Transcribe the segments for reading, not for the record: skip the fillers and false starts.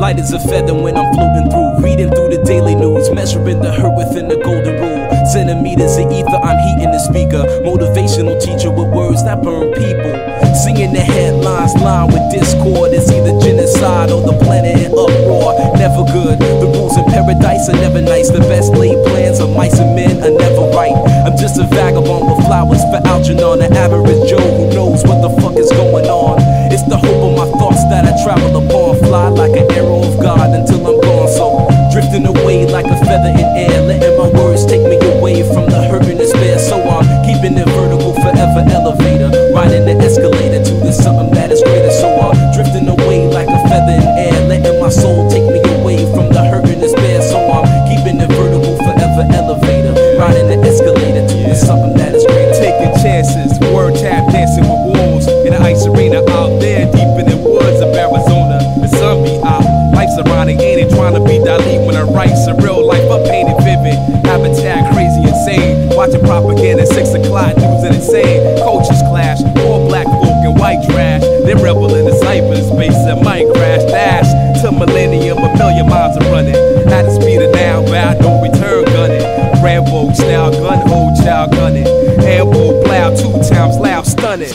Light as a feather when I'm floating through, reading through the daily news, measuring the hurt within the golden rule. Centimeters of ether, I'm heating the speaker, motivational teacher with words that burn people. Seeing the headlines lined with discord, it's either genocide or the planet in uproar. Never good, the rules in paradise are never nice. The best laid plans of mice and men are never right. I'm just a vagabond with flowers for Algernon, an average Joe who knows what the fuck is going on. It's the hope of my thoughts that I travel upon, fly like an arrow of God until I'm gone. So drifting away like a feather in air, letting my words take me away from the hurt and despair. So I'm keeping it vertical, forever elevator, riding the escalator to the something that is greater. So I'm drifting away like a feather in air, letting my soul take me away from the hurt and despair. So I'm keeping it vertical, forever elevator, riding the escalator to the something that is greater. Taking chances, word tap dancing with wolves in an ice arena out there deep in the woods of Arizona. The sun be out, life's ironic, ain't it? Trying to be Dali when I write surreal life, I paint it vivid. Habitat crazy, insane, watching propaganda, 6 o'clock news and insane. Coaches clash, all black folk and white trash. They revel in the cyberspace and might crash. Dash to millennium, a million miles are running. At the speed of now, bound no return gunning. Rambo style gun, old child gunning. Handball plow, 2 times loud, stunning.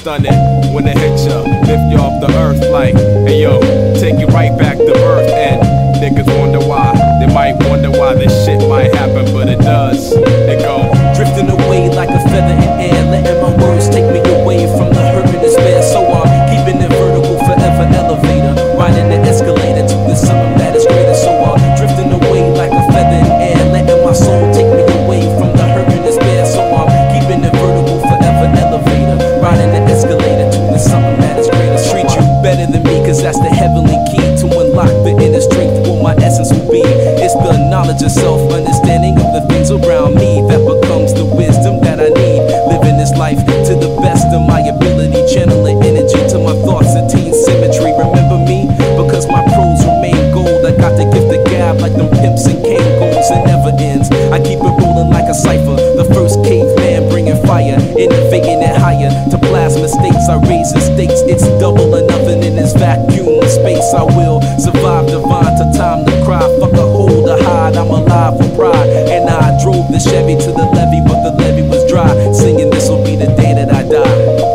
When they hit you, lift you off the earth like, hey yo, take you right back to earth. And niggas wonder why, they might wonder why this shit might happen, but it does. They go drifting away like a feather in air, letting my words take me away from the hurt and despair. So I'm keeping it vertical, forever elevator, riding the escalator to the something that is greater. So I'm drifting away like a feather in air, letting my soul take me away from the hurt and despair. So I'm keeping it vertical, forever elevator, riding the escalator to the something that is greater. Treat you better than me, cause that's the heavenly key to unlock the inner strength. My essence will be, it's the knowledge of self, understanding of the things around me that becomes the wisdom that I need. Living this life to the best of my ability, channeling energy to my thoughts, attain symmetry. Remember me, because my pros remain gold. I got the gift of gab like them pimps and Kangos. It never ends, I keep it rolling like a cipher, the first caveman bringing fire, innovating it higher. To plasma stakes, I raise the stakes, it's double or nothing in this vacuum space. I will survive divine. Time to cry, fuck a hole to hide, I'm alive with pride. And I drove the Chevy to the levee, but the levee was dry, singing this'll be the day that I die.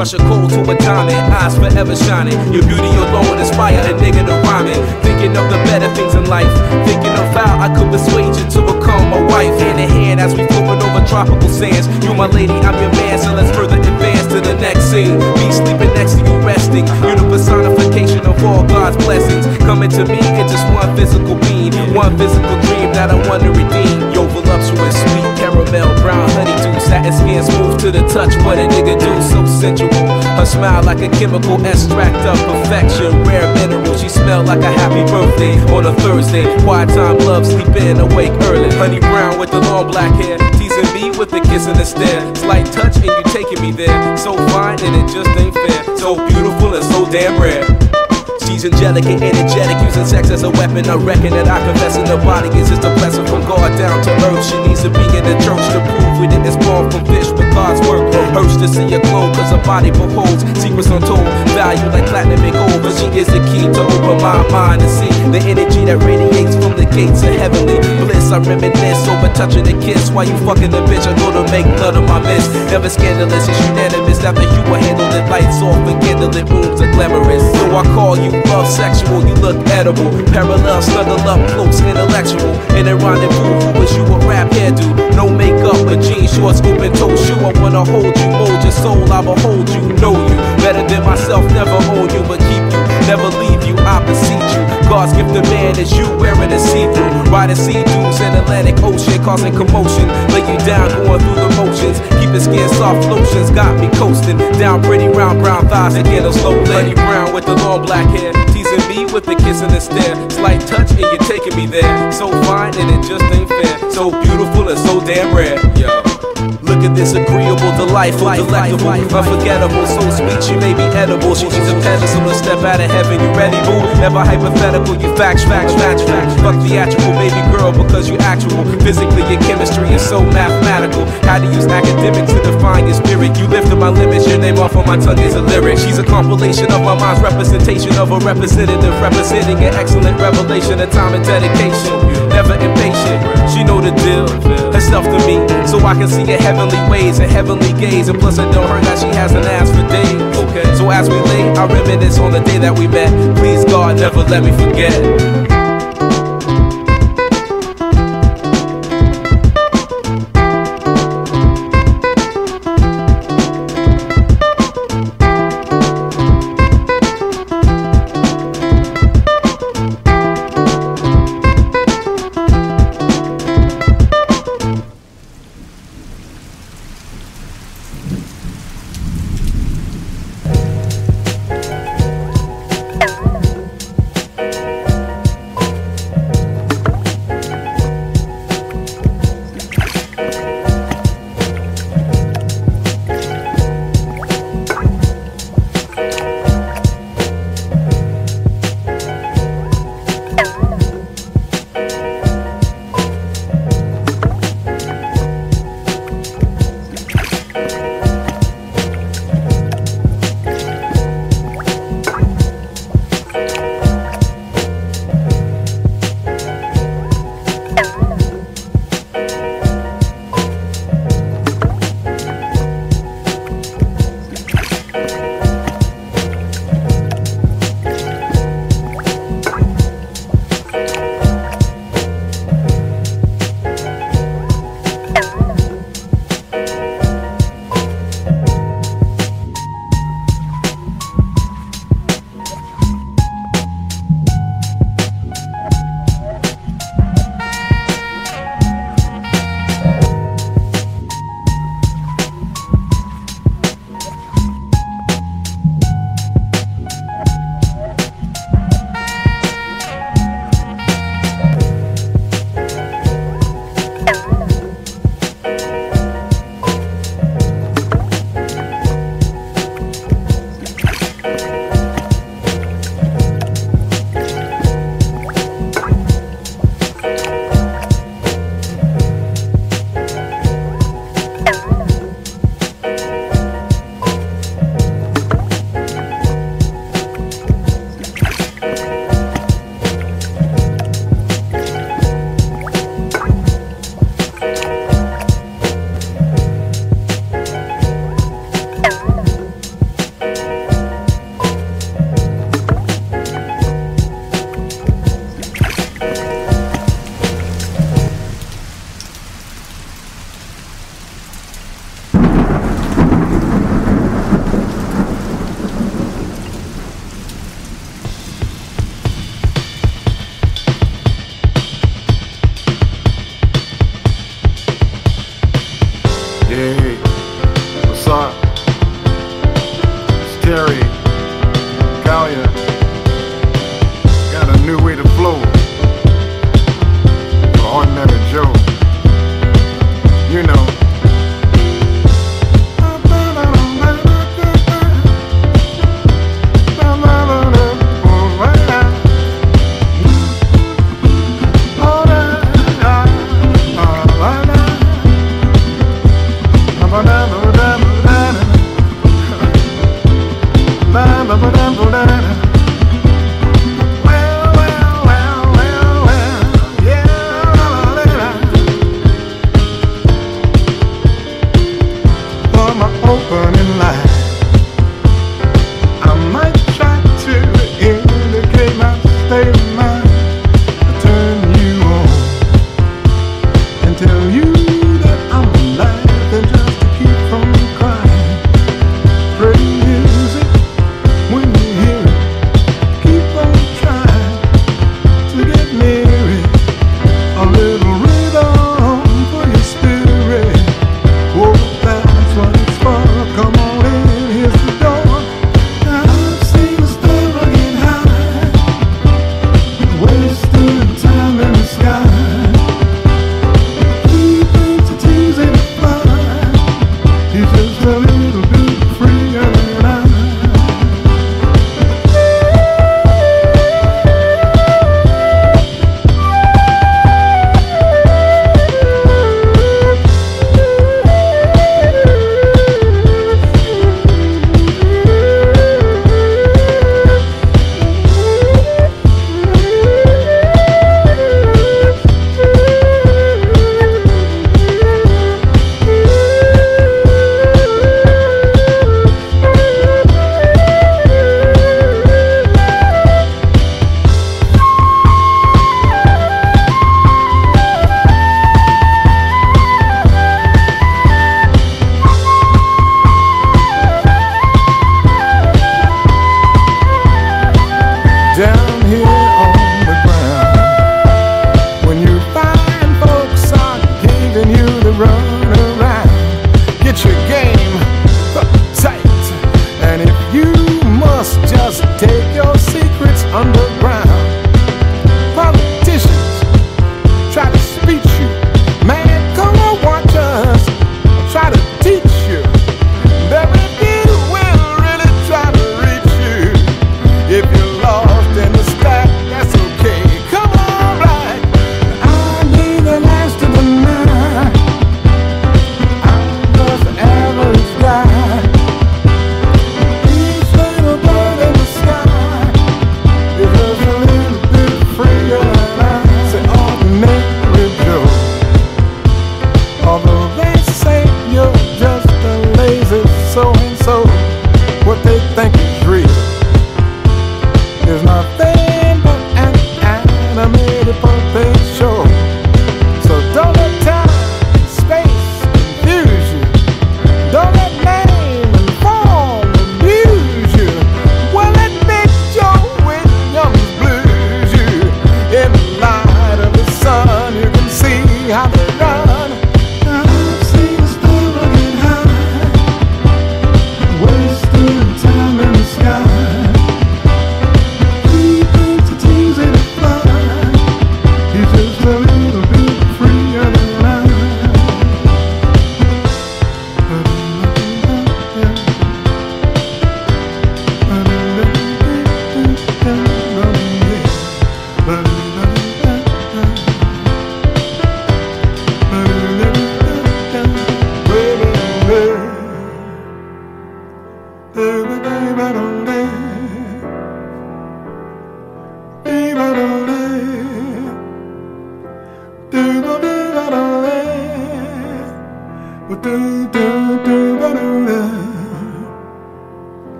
crush a cold to a diamond, eyes forever shining. Your beauty alone inspire a nigga to rhyme it. Thinking of the better things in life, thinking of how I could persuade you to become my wife. Hand in hand as we flowing over tropical sands. You my lady, I'm your man, so let's further advance to the next scene. Me sleeping next to you resting, you the personification of all God's blessings. Coming to me in just one physical being, one physical dream that I want to redeem. Yo, voluptuous, sweet caramel, brown honeydew, satin skin smooth to the touch, what a nigga do, so sensual. Her smile like a chemical extract of perfection, rare mineral. She smelled like a happy birthday on a Thursday. Quiet time love, sleeping awake early. Honey brown with the long black hair, teasing me with a kiss and a stare. Slight touch and you taking me there, so fine and it just ain't fair. So beautiful and so damn rare. She's angelic and energetic, using sex as a weapon. I reckon that I confess in her body is just a blessing from God down to earth. She needs to be in the church to prove we didn't spawn from fish with God's work. Hurts to see her glow, cause her body beholds secrets untold, value like platinum and gold. But she is the key to open my mind and see the energy that radiates from the gates of heavenly bliss. I reminisce over touching a kiss while you fucking the bitch. I go to make none of my miss. Never scandalous, it's unanimous after you were handled it. Lights off and candlelit rooms are glamorous. So I call you love sexual, you look edible. Parallel, snuggle up, close, intellectual. In a rendezvous, who was you a rap hairdo? No makeup, a jeans, shorts, open toe shoe. I wanna hold you, mold your soul, I will hold you, know you. Better than myself, never own you, but keep you. Never leave you, I beseech you. God's gift to man is you wearing a see-through. Riding sea dunes in Atlantic Ocean, causing commotion. Lay you down, going through the motions. Keeping skin soft, lotions got me coasting. Down pretty round brown thighs, again a slow lady brown with the long black hair. Teasing me with a kiss and a stare, slight touch and you're taking me there. So fine and it just ain't fair, so beautiful and so damn rare. Yo. Look at this agreeable, delightful, delectable, unforgettable, so sweet she may be edible. She needs a pedestal to step out of heaven. You ready, boo? Never hypothetical, you facts. Fuck theatrical, baby girl, because you actual. Physically, your chemistry is so mathematical. How to use academics to define your spirit. You lifted my limits, your name off of my tongue is a lyric. She's a compilation of my mind's representation of a representative, representing an excellent revelation of time and dedication. Never impatient, she know the deal, herself to me, so I can see her heaven. Heavenly ways and heavenly gaze, and plus I know her now she has an ass for days. Okay. So as we lay, I reminisce on the day that we met. Please God, never let me forget. opening line. I might try to indicate my state of mind, turn you on, and tell you that I'm alive, and just to keep from crying. Pretty music, when you hear it, keep on trying to get near it. A little rhythm for your spirit. Whoa, that's what it's for. Come on in, here's the door. I've seen the star get high, wasted time in the sky. Keep into tears and fly. He's just a little bit freer than I. Down here on the ground, when you find folks are giving you the run around, get your game up tight, and if you must, just take your secrets underground. Politicians try to speech you, man, come on, watch us, I'll try to teach you. Very few will really try to reach you. If you think it's real, there's nothing but an animated puppet show. So don't let time and space confuse you. Don't let name and form abuse you. Well, admit your Williams blues you. In the light of the sun, you can see how they run. I've seen the star get high, wasted time in the sky. Keep into tears and fly. He's just a little bit freer than I.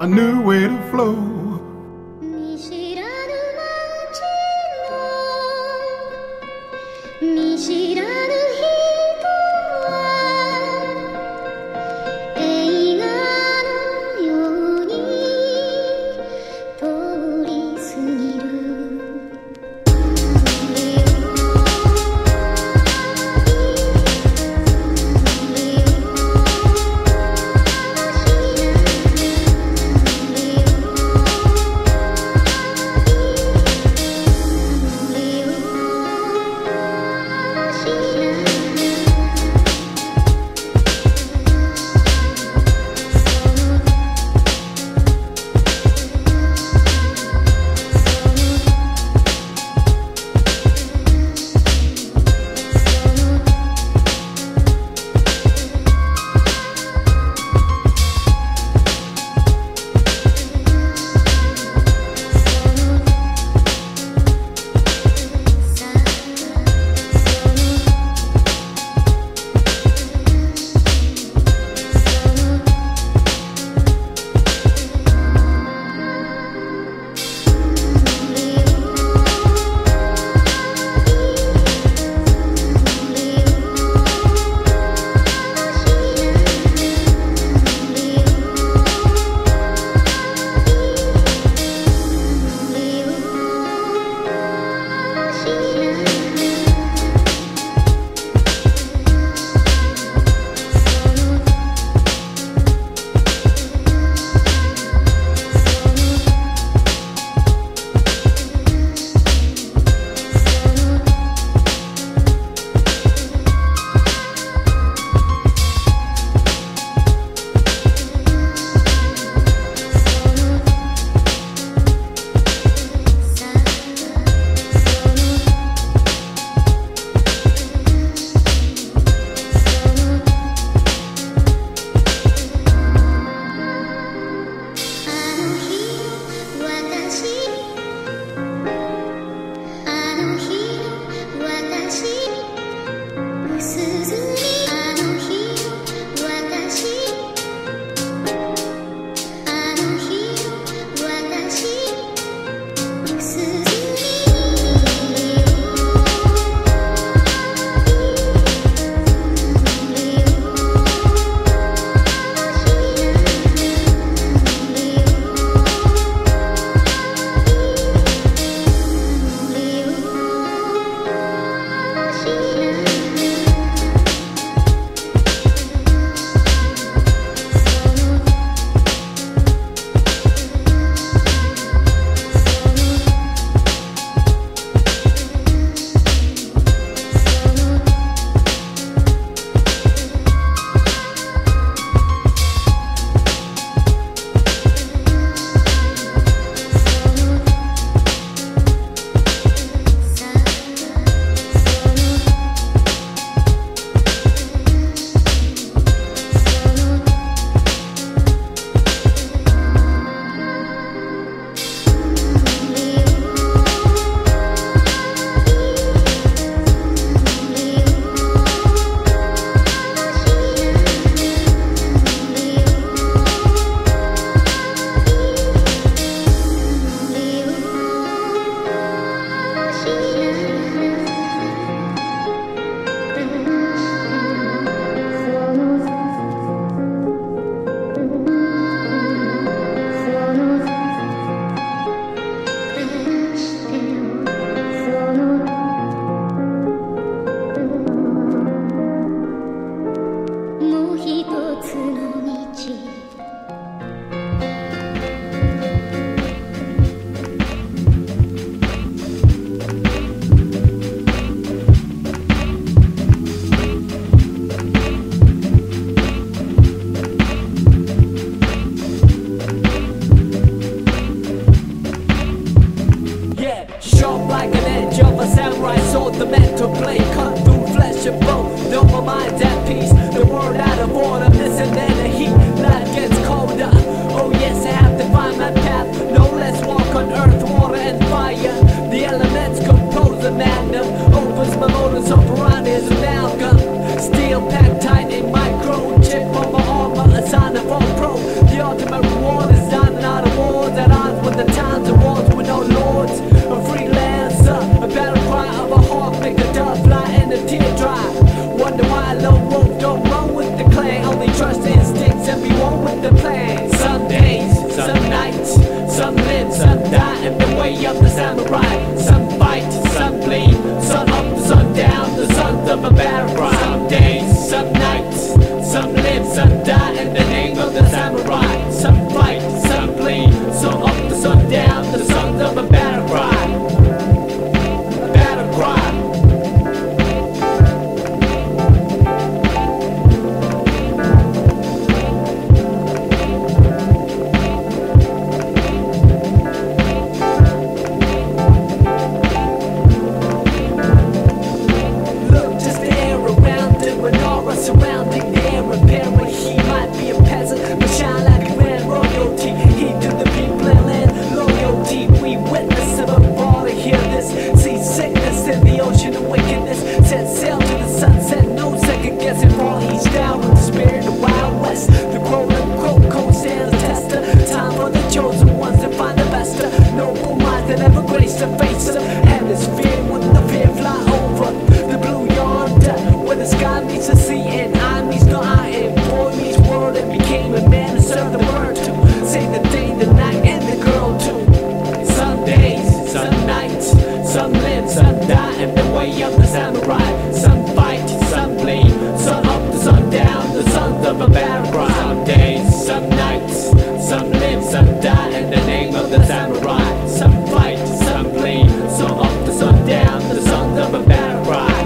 A new way to flow. way of the samurai. Some fight, some bleed, some up, some down, the sons of a battle cry. Some days, some nights, some live, some die in the name of the samurai. Some fight, some bleed, some up, some down, the sons of a battle cry. Battle cry. Surrounding the air apparent, he might be a peasant, but shine like grand royalty. He to the people and land loyalty. We witness of a fall to hear this. See sickness in the ocean of wickedness. Set sail to the sunset, no second guessing. Fall he's down with the spirit of the Wild West. The growing cold cold stands a tester. Time for the chosen ones to find the best. Noble minds that ever grace the face of hemisphere with the fear fly over the blue yonder. The sky meets the sea and I meets the eye and boy meets world and became a man to serve the word to save the day, the night, and the girl too. Some days, some nights, some live, some die in the way of the samurai. Some fight, some bleed, some up, some down, the sons of a battle cry. Some days, some nights, some live, some die in the name of the samurai. Some fight, some bleed, some up, some down, the sons of a battle cry.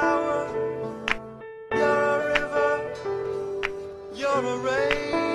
flower, you're a river, you're a rain.